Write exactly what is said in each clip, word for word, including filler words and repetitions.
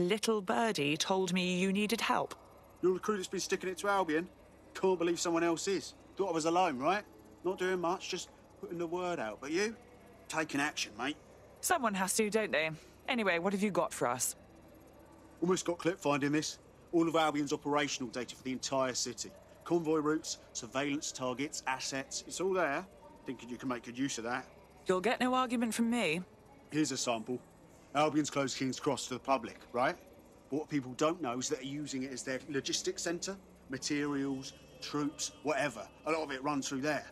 A little birdie told me you needed help. Your recruiter's been sticking it to Albion. Can't believe someone else is. Thought I was alone, right? Not doing much, just putting the word out. But you? Taking action, mate. Someone has to, don't they? Anyway, what have you got for us? Almost got clip finding this. All of Albion's operational data for the entire city. Convoy routes, surveillance targets, assets. It's all there. Thinking you can make good use of that. You'll get no argument from me. Here's a sample. Albion's closed King's Cross to the public, right? But what people don't know is that they're using it as their logistics centre, materials, troops, whatever. A lot of it runs through there.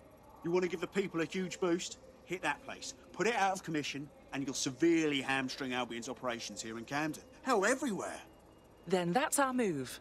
You want to give the people a huge boost? Hit that place. Put it out of commission, and you'll severely hamstring Albion's operations here in Camden. Hell, everywhere. Then that's our move.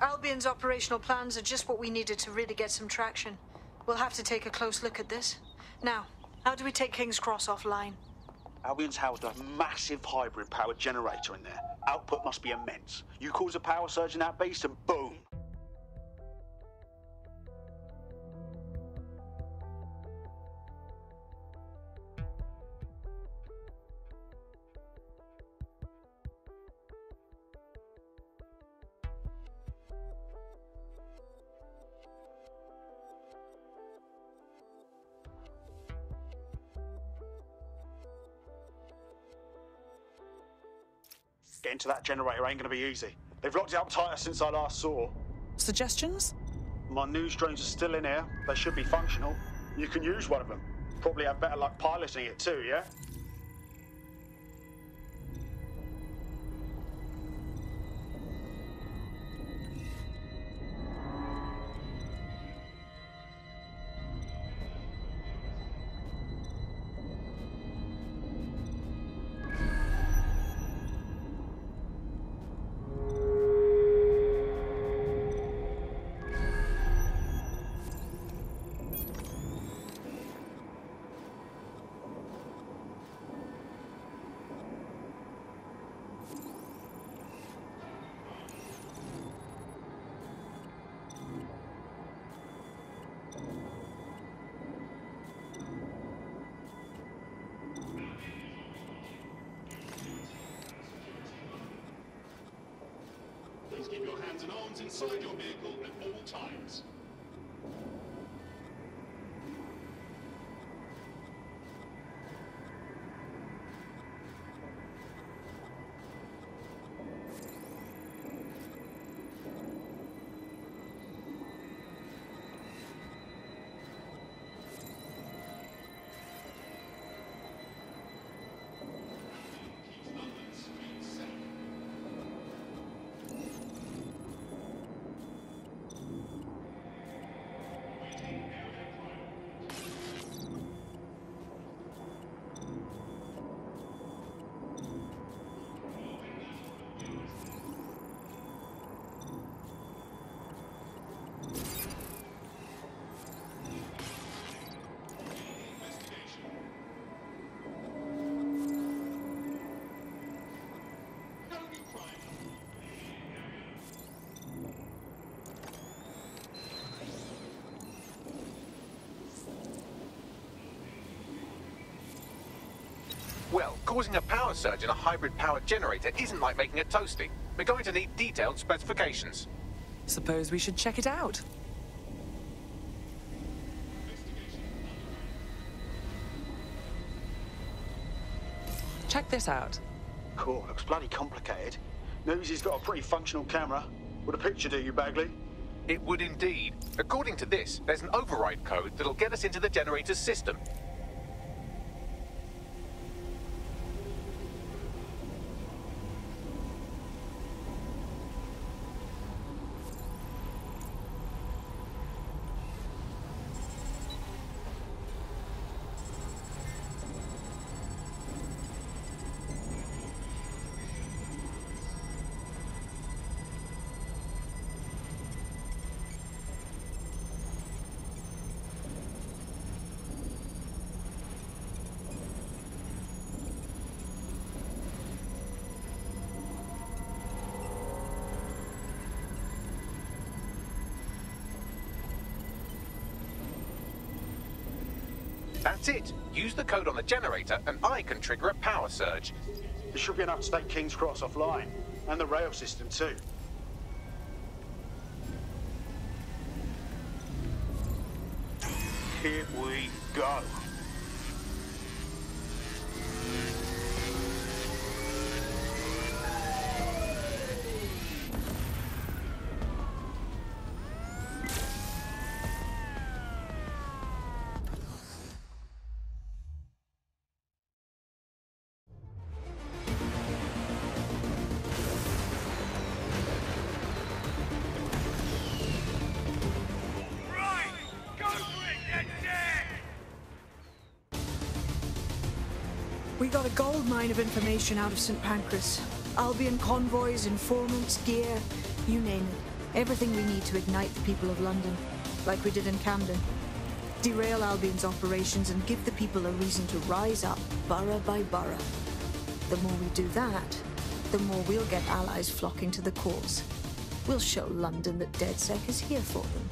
Albion's operational plans are just what we needed to really get some traction. We'll have to take a close look at this. Now, how do we take King's Cross offline? Albion's housed a massive hybrid powered generator in there. Output must be immense. You cause a power surge in that beast and boom! Getting to that generator ain't gonna be easy. They've locked it up tighter since I last saw. Suggestions? My news drones are still in here. They should be functional. You can use one of them. Probably have better luck piloting it too, yeah? Keep your hands and arms inside your vehicle at all times. Well, causing a power surge in a hybrid-powered generator isn't like making a toastie. We're going to need detailed specifications. Suppose we should check it out. Check this out. Cool, looks bloody complicated. Nosy's got a pretty functional camera. Would a picture do you, Bagley? It would indeed. According to this, there's an override code that'll get us into the generator's system. That's it. Use the code on the generator and I can trigger a power surge. There should be enough to take King's Cross offline, and the rail system too. Here we go. Got a gold mine of information out of Saint Pancras. Albion convoys, informants, gear, you name it. Everything we need to ignite the people of London, like we did in Camden. Derail Albion's operations and give the people a reason to rise up, borough by borough. The more we do that, the more we'll get allies flocking to the cause. We'll show London that DedSec is here for them.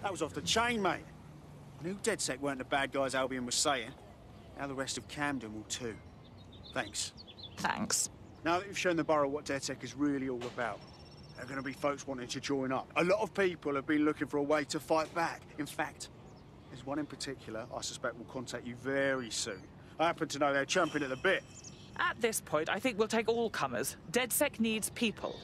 That was off the chain, mate. I knew DedSec weren't the bad guys Albion was saying. Now the rest of Camden will too. Thanks. Thanks. Now that you've shown the borough what DedSec is really all about, there are going to be folks wanting to join up. A lot of people have been looking for a way to fight back. In fact, there's one in particular I suspect will contact you very soon. I happen to know they're chomping at the bit. At this point, I think we'll take all comers. DedSec needs people.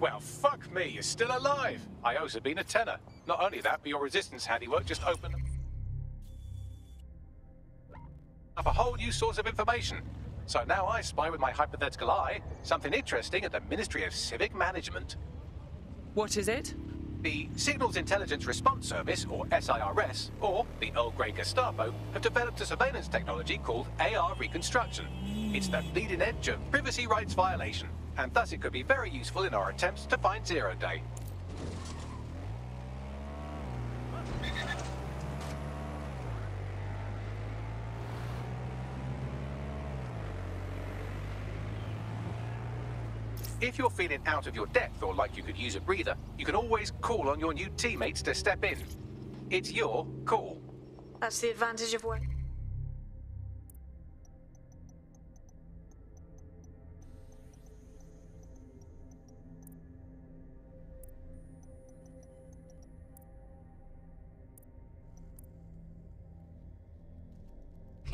Well, fuck me, you're still alive. I owe Sabine a tenner. Not only that, but your resistance handiwork just opened up a whole new source of information. So now I spy with my hypothetical eye something interesting at the Ministry of Civic Management. What is it? The Signals Intelligence Response Service, or S I R S, or the old grey Gestapo, have developed a surveillance technology called A R Reconstruction. It's the bleeding edge of privacy rights violation, and thus it could be very useful in our attempts to find Zero Day. If you're feeling out of your depth or like you could use a breather, you can always call on your new teammates to step in. It's your call. That's the advantage of work.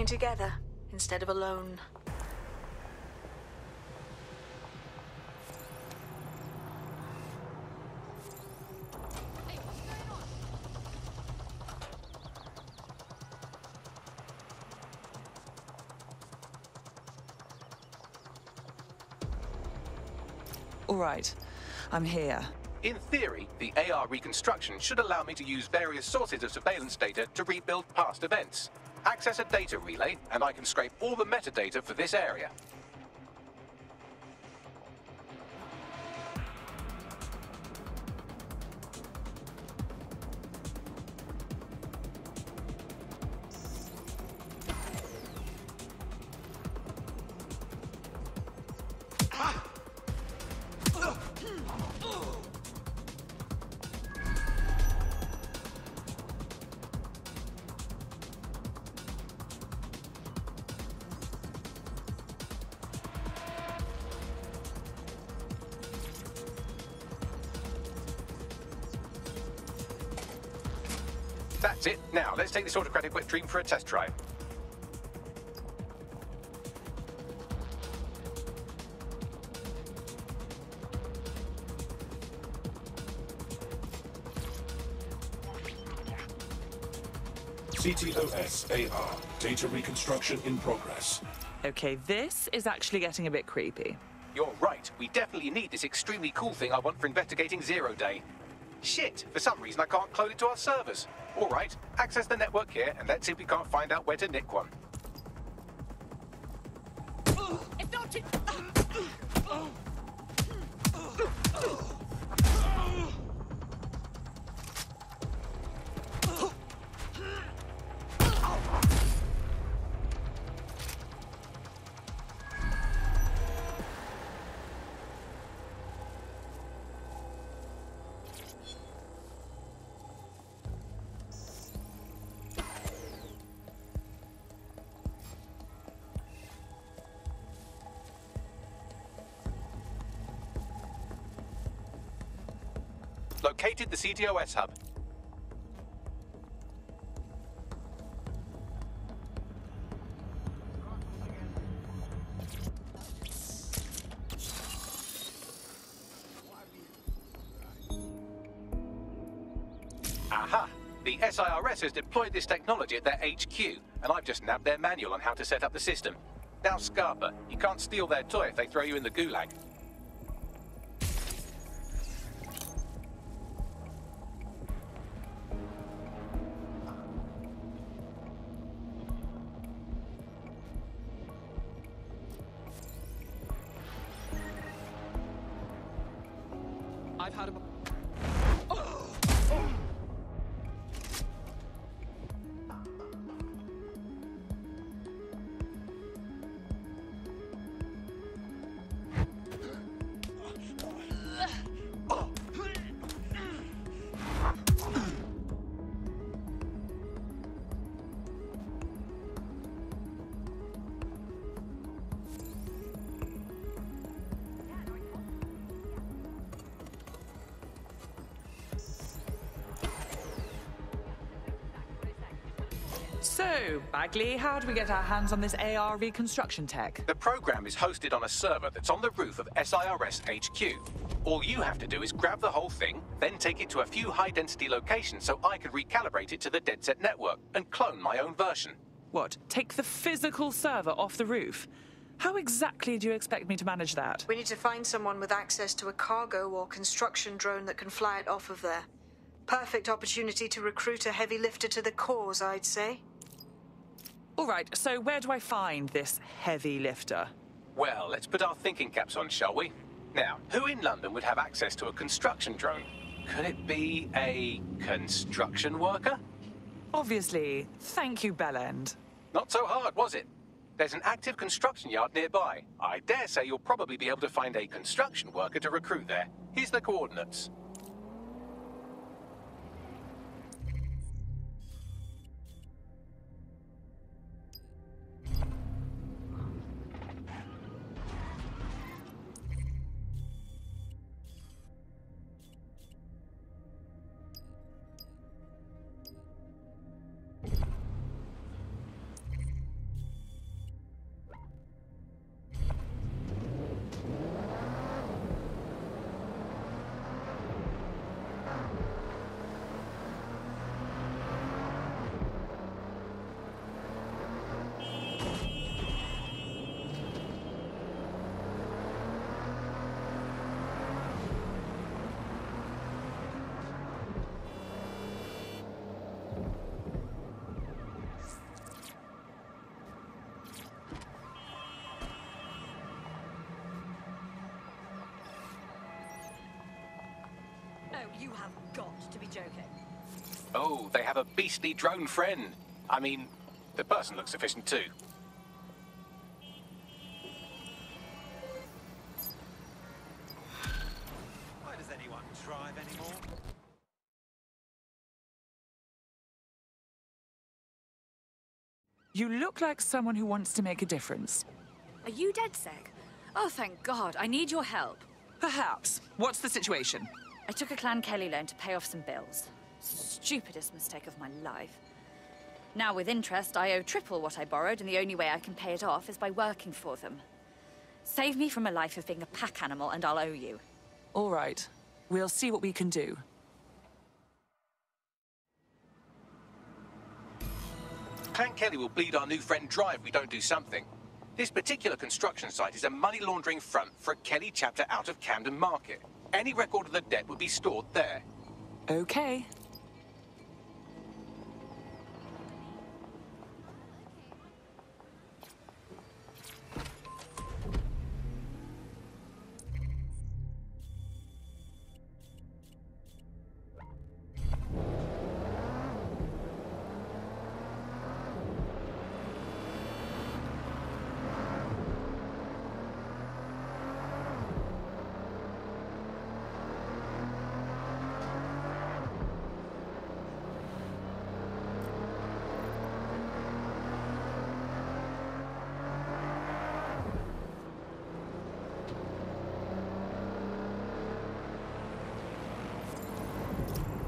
Together instead of alone. All right, I'm here. In theory, the A R reconstruction should allow me to use various sources of surveillance data to rebuild past events. Access a data relay, and I can scrape all the metadata for this area. That's it. Now, let's take this autocratic wet dream for a test drive. C T O S A R. Data reconstruction in progress. Okay, this is actually getting a bit creepy. You're right. We definitely need this extremely cool thing I want for investigating Zero Day. Shit, for some reason I can't clone it to our servers. Alright, access the network here and let's see if we can't find out where to nick one. Located the C T O S hub. Aha! The S I R S has deployed this technology at their H Q, and I've just nabbed their manual on how to set up the system. Now, Scarpa, you can't steal their toy if they throw you in the gulag. So, Bagley, how do we get our hands on this A R reconstruction tech? The program is hosted on a server that's on the roof of S I R S H Q. All you have to do is grab the whole thing, then take it to a few high-density locations so I can recalibrate it to the DedSec network and clone my own version. What? Take the physical server off the roof? How exactly do you expect me to manage that? We need to find someone with access to a cargo or construction drone that can fly it off of there. Perfect opportunity to recruit a heavy lifter to the cause, I'd say. All right, so where do I find this heavy lifter? Well, let's put our thinking caps on, shall we? Now, who in London would have access to a construction drone? Could it be a construction worker? Obviously. Thank you, Bellend. Not so hard, was it? There's an active construction yard nearby. I dare say you'll probably be able to find a construction worker to recruit there. Here's the coordinates. You have got to be joking. Oh, they have a beastly drone friend. I mean, the person looks efficient too. Why does anyone drive anymore? You look like someone who wants to make a difference. Are you DedSec? Oh, thank God. I need your help. Perhaps. What's the situation? I took a Clan Kelly loan to pay off some bills. Stupidest mistake of my life. Now with interest, I owe triple what I borrowed, and the only way I can pay it off is by working for them. Save me from a life of being a pack animal, and I'll owe you. All right. We'll see what we can do. Clan Kelly will bleed our new friend dry if we don't do something. This particular construction site is a money laundering front for a Kelly chapter out of Camden Market. Any record of the debt would be stored there. Okay.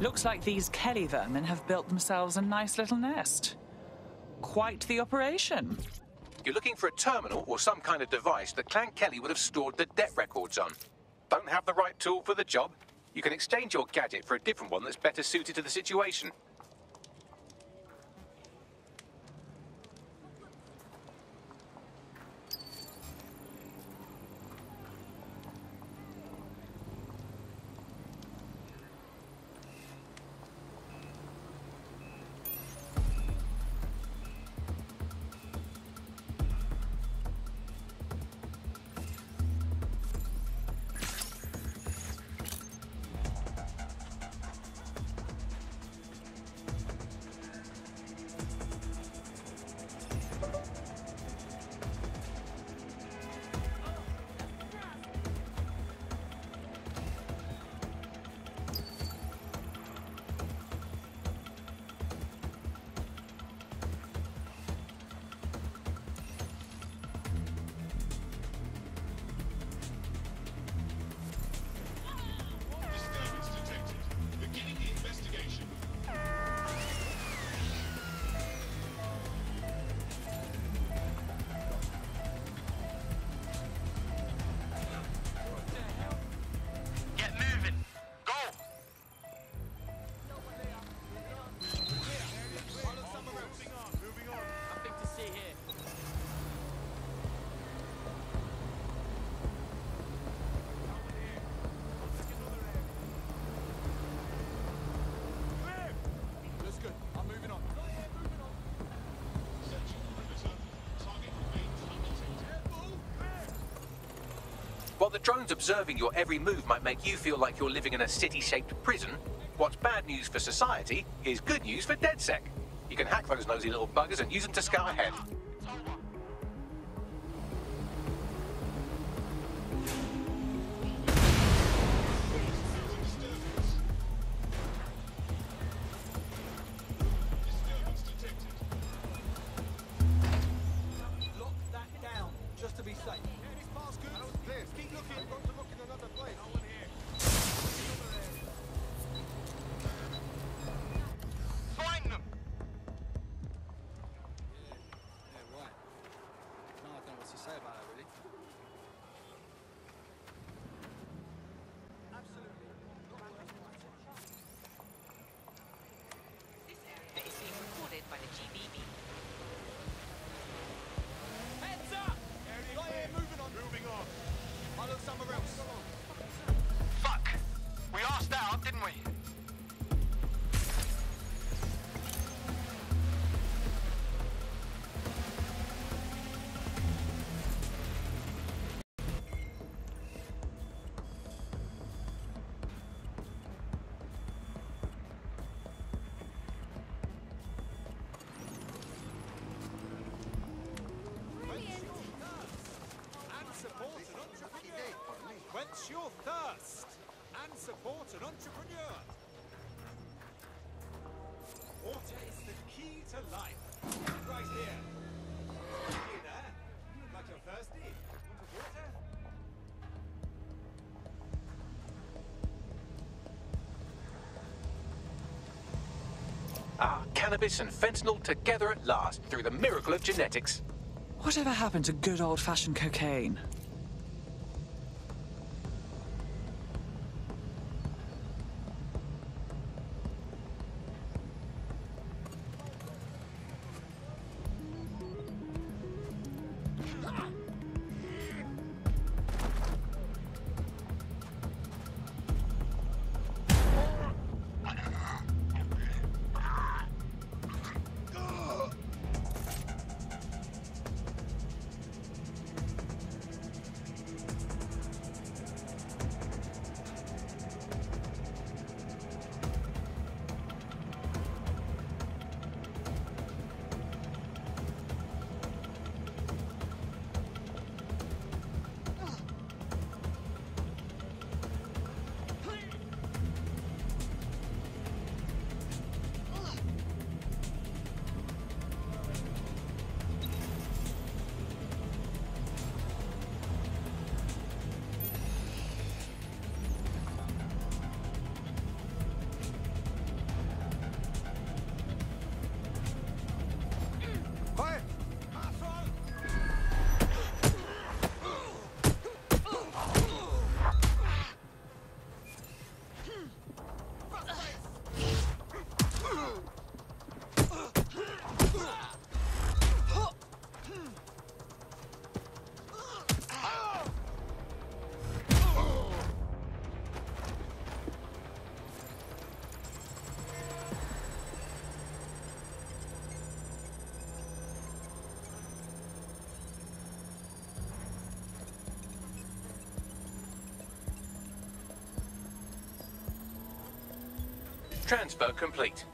Looks like these Kelly vermin have built themselves a nice little nest. Quite the operation. You're looking for a terminal or some kind of device that Clan Kelly would have stored the debt records on. Don't have the right tool for the job? You can exchange your gadget for a different one that's better suited to the situation. While the drones observing your every move might make you feel like you're living in a city-shaped prison, what's bad news for society is good news for DedSec. You can hack those nosy little buggers and use them to scout ahead. Quench your thirst and support an entrepreneur. Water is the key to life. Right here. Hey there. Like you're thirsty. Water? Ah, cannabis and fentanyl together at last through the miracle of genetics. Whatever happened to good old-fashioned cocaine? Ah! Transfer complete.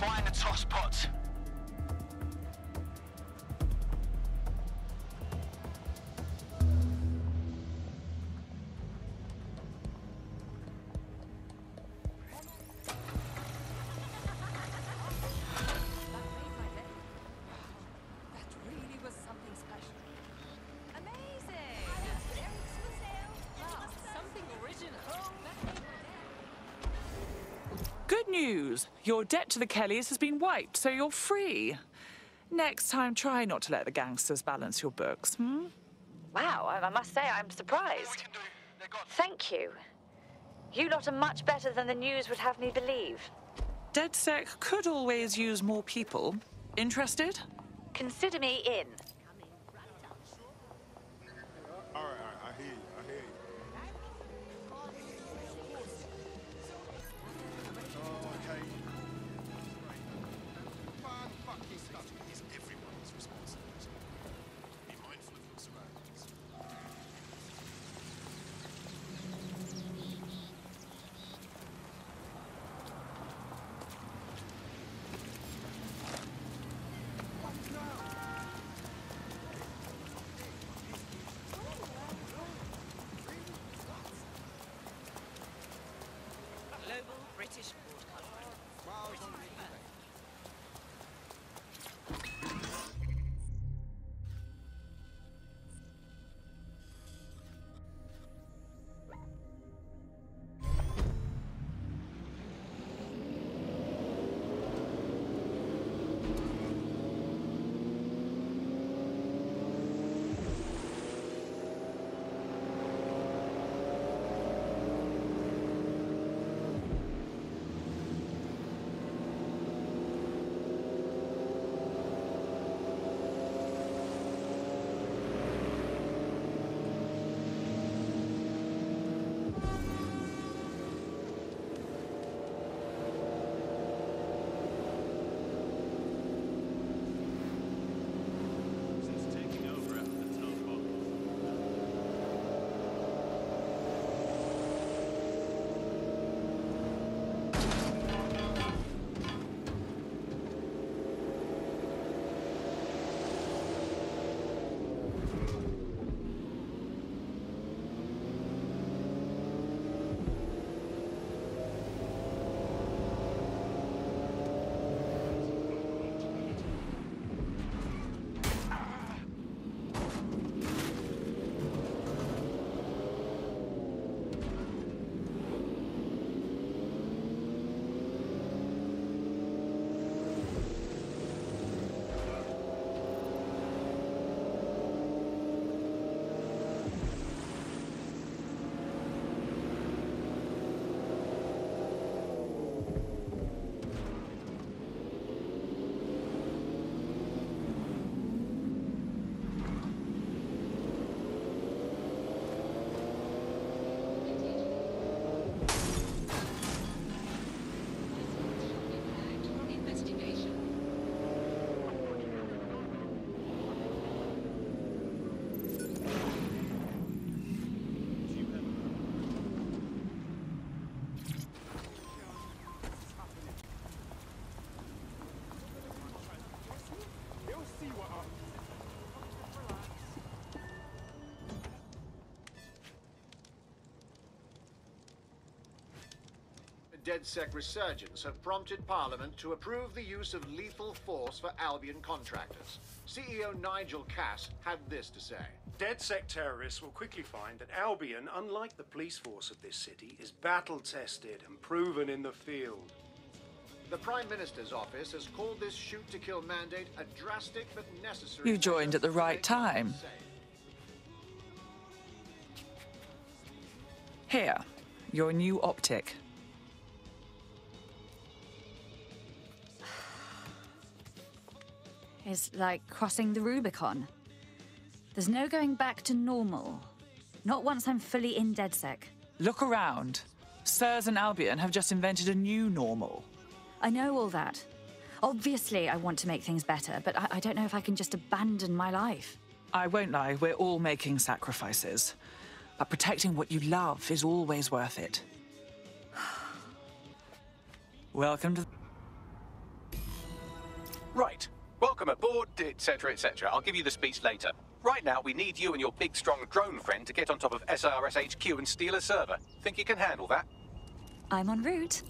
Find the toss pots. Your debt to the Kellys has been wiped, so you're free. Next time, try not to let the gangsters balance your books, hmm? Wow, I must say I'm surprised. Thank you. You lot are much better than the news would have me believe. DedSec could always use more people. Interested? Consider me in. DedSec resurgence have prompted Parliament to approve the use of lethal force for Albion contractors. C E O Nigel Cass had this to say. DedSec terrorists will quickly find that Albion, unlike the police force of this city, is battle-tested and proven in the field. The Prime Minister's office has called this shoot-to-kill mandate a drastic but necessary... You joined at the right time. Here, your new optic. It's like crossing the Rubicon. There's no going back to normal. Not once I'm fully in DedSec. Look around. SIRS and Albion have just invented a new normal. I know all that. Obviously, I want to make things better, but I, I don't know if I can just abandon my life. I won't lie, we're all making sacrifices. But protecting what you love is always worth it. Welcome to... Right. Welcome aboard, et cetera, et cetera. I'll give you the speech later. Right now, we need you and your big, strong drone friend to get on top of SIRS H Q and steal a server. Think you can handle that? I'm en route.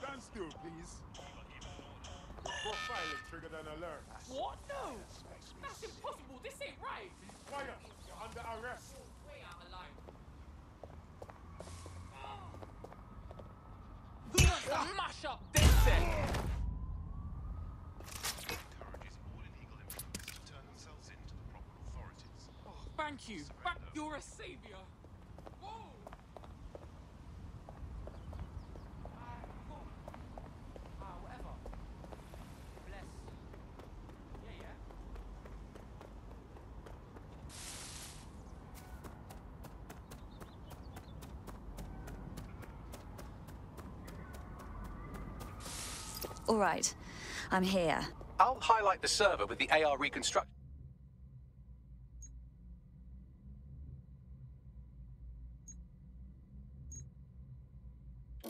Stand still, please. The profiler triggered an alert. What? No! That's impossible. This ain't right. Be quiet. You're under arrest. Way out alone. Who wants to mash up DedSec? Encourages all illegal immigrants to turn themselves in to the proper authorities. Oh, thank you. Thank you're a savior. All right, I'm here. I'll highlight the server with the A R Reconstruction.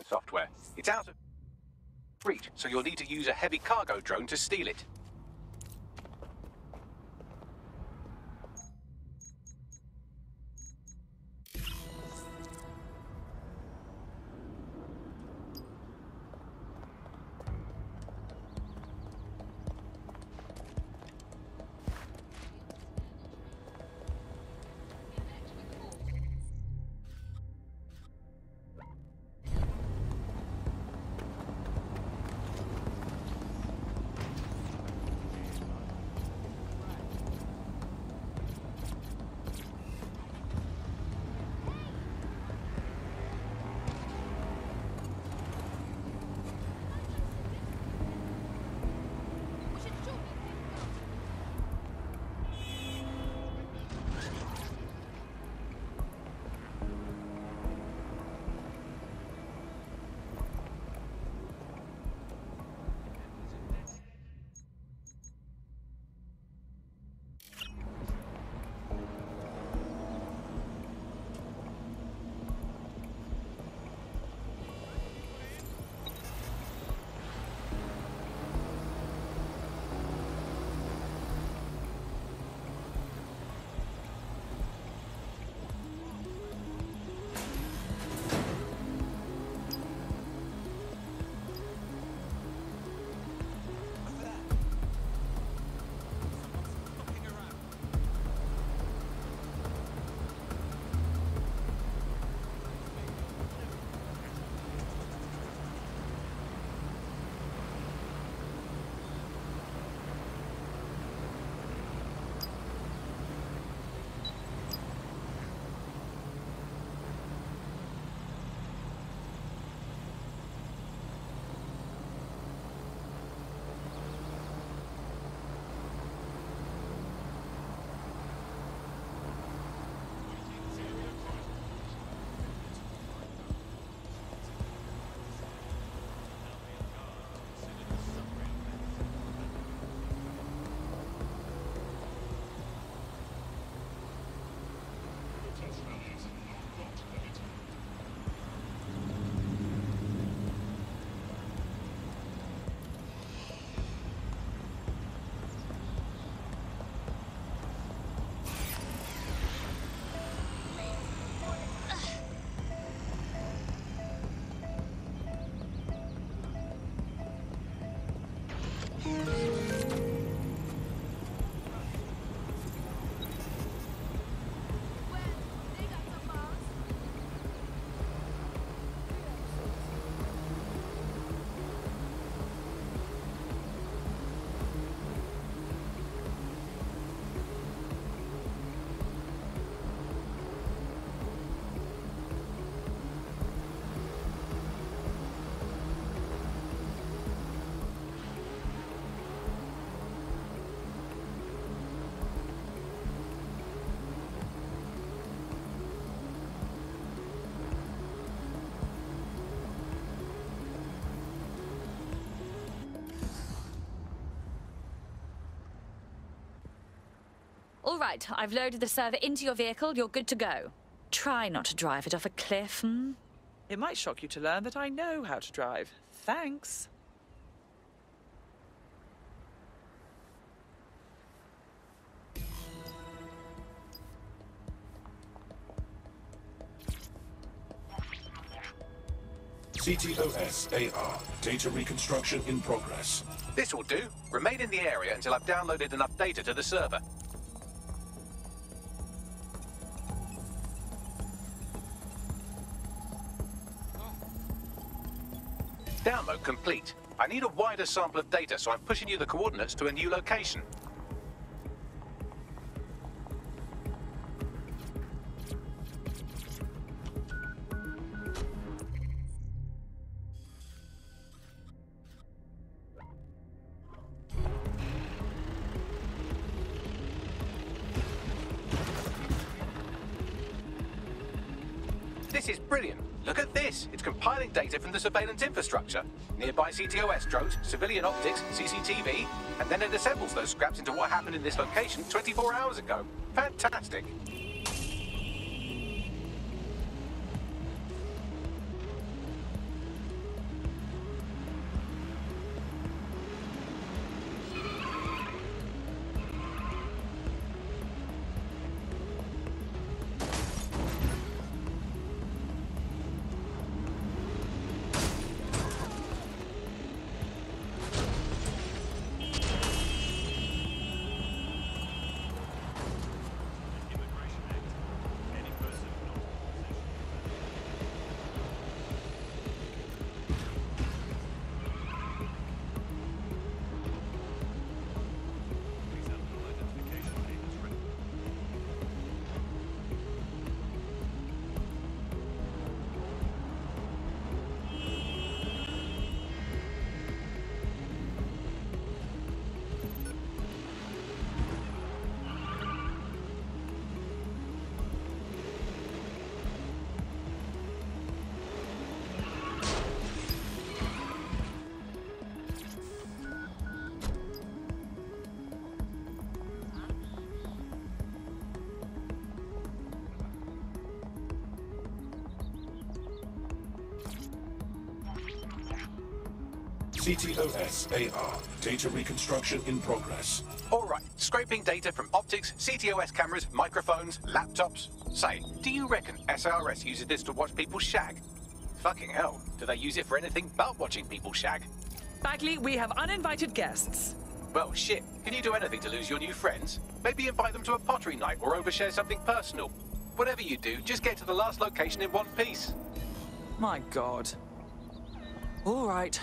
Software. It's out of reach, so you'll need to use a heavy cargo drone to steal it. All right, I've loaded the server into your vehicle. You're good to go. Try not to drive it off a cliff, hmm? It might shock you to learn that I know how to drive. Thanks. C T O S A R, data reconstruction in progress. This will do. Remain in the area until I've downloaded enough data to the server. Download complete. I need a wider sample of data, so I'm pushing you the coordinates to a new location. Data from the surveillance infrastructure. Nearby C T O S drones, civilian optics, C C T V, and then it assembles those scraps into what happened in this location twenty-four hours ago. Fantastic! C T O S A R, data reconstruction in progress. All right, scraping data from optics, C T O S cameras, microphones, laptops. Say, do you reckon S I R S uses this to watch people shag? Fucking hell, do they use it for anything but watching people shag? Bagley, we have uninvited guests. Well, shit, can you do anything to lose your new friends? Maybe invite them to a pottery night or overshare something personal. Whatever you do, just get to the last location in one piece. My God. All right.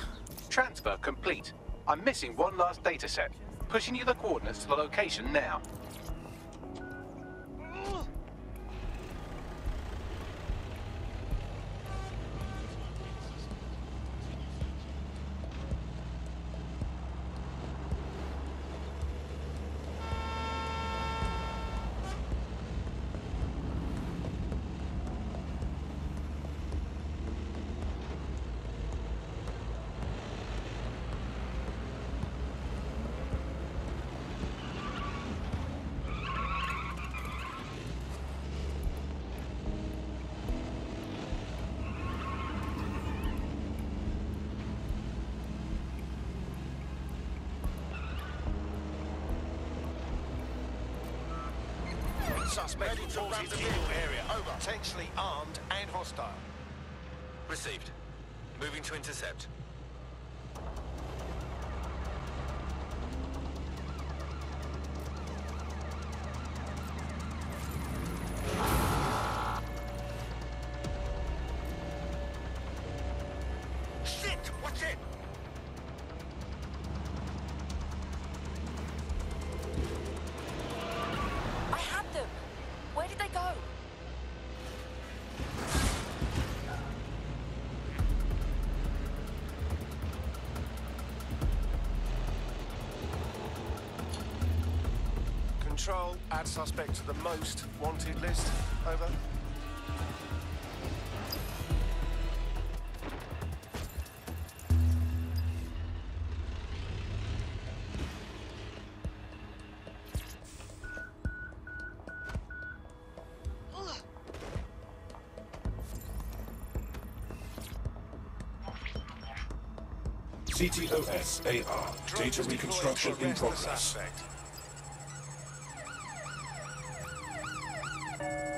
Transfer complete. I'm missing one last dataset. Pushing you the coordinates to the location now. Suspect towards his illegal area, over. Potentially armed and hostile. Received. Moving to intercept. Control, add suspect to the most wanted list. Over. C T O S A R, data reconstruction in progress.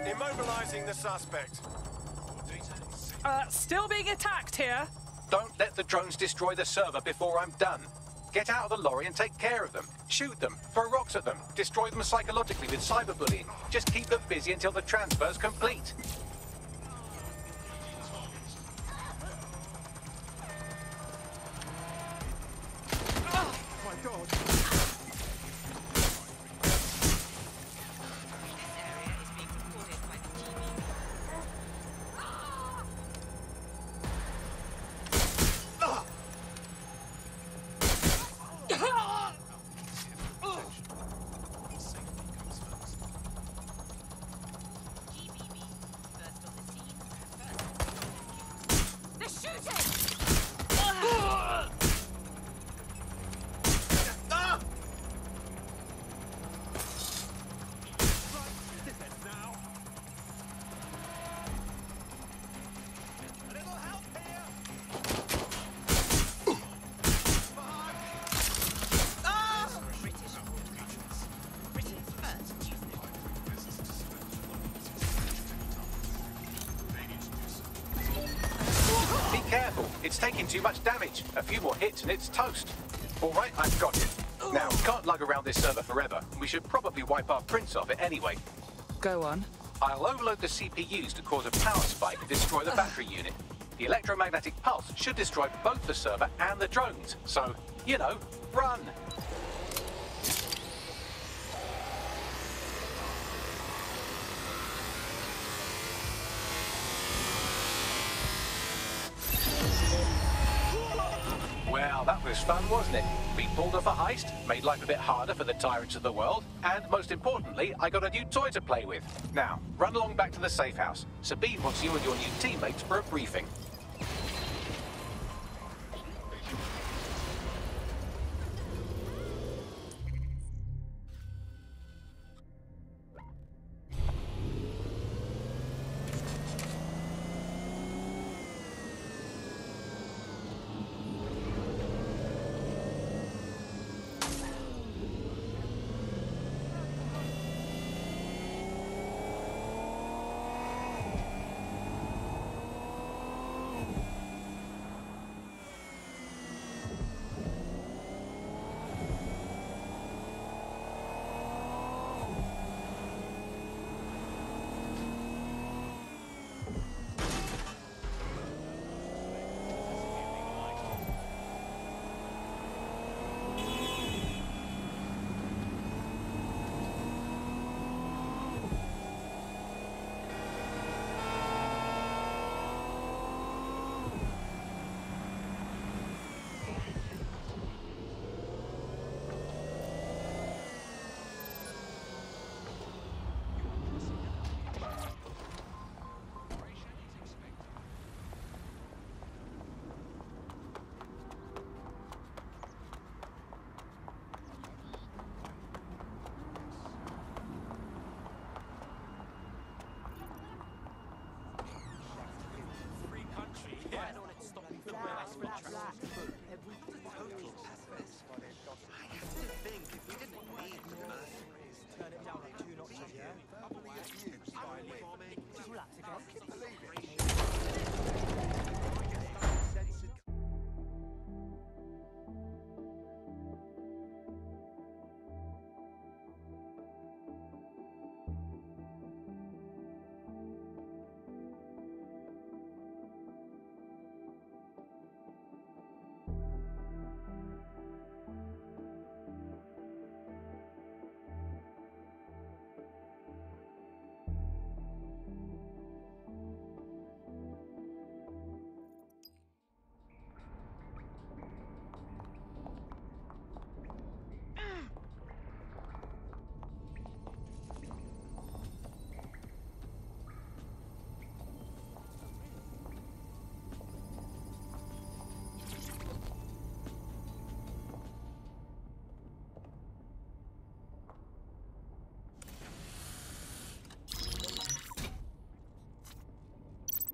Immobilizing the suspect. Uh, still being attacked here. Don't let the drones destroy the server before I'm done. Get out of the lorry and take care of them. Shoot them, throw rocks at them, destroy them psychologically with cyberbullying. Just keep them busy until the transfer's complete. It's taking too much damage. A few more hits and it's toast. All right, I've got it. Now, can't lug around this server forever. We should probably wipe our prints off it anyway. Go on. I'll overload the C P Us to cause a power spike and destroy the battery unit. The electromagnetic pulse should destroy both the server and the drones. So, you know, run. It was fun, wasn't it? Being pulled off a heist, made life a bit harder for the tyrants of the world, and most importantly, I got a new toy to play with. Now, run along back to the safe house. Sabine wants you and your new teammates for a briefing.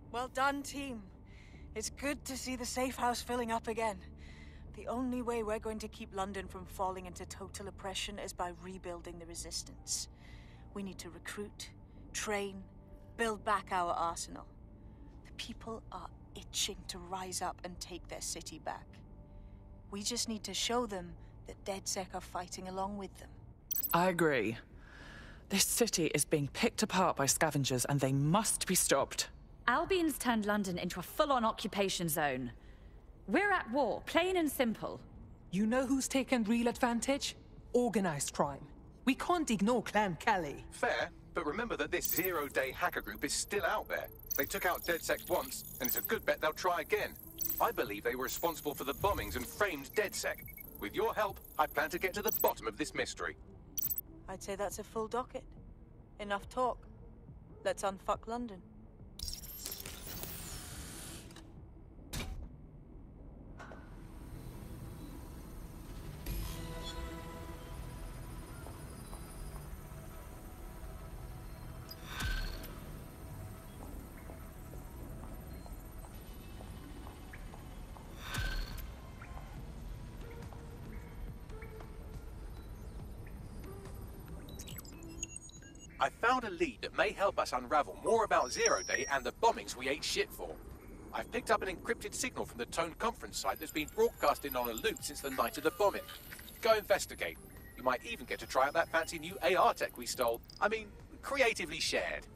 Well done, team. It's good to see the safe house filling up again. The only way we're going to keep London from falling into total oppression is by rebuilding the resistance. We need to recruit, train, build back our arsenal. The people are itching to rise up and take their city back. We just need to show them that DedSec are fighting along with them. I agree. This city is being picked apart by scavengers and they must be stopped. Albion's turned London into a full-on occupation zone. We're at war, plain and simple. You know who's taken real advantage? Organized crime. We can't ignore Clan Kelly. Fair, but remember that this Zero Day hacker group is still out there. They took out DedSec once, and it's a good bet they'll try again. I believe they were responsible for the bombings and framed DedSec. With your help, I plan to get to the bottom of this mystery. I'd say that's a full docket. Enough talk. Let's unfuck London. I found a lead that may help us unravel more about Zero Day and the bombings we ate shit for. I've picked up an encrypted signal from the Tone Conference site that's been broadcasting on a loop since the night of the bombing. Go investigate. You might even get to try out that fancy new A R tech we stole. I mean, creatively shared.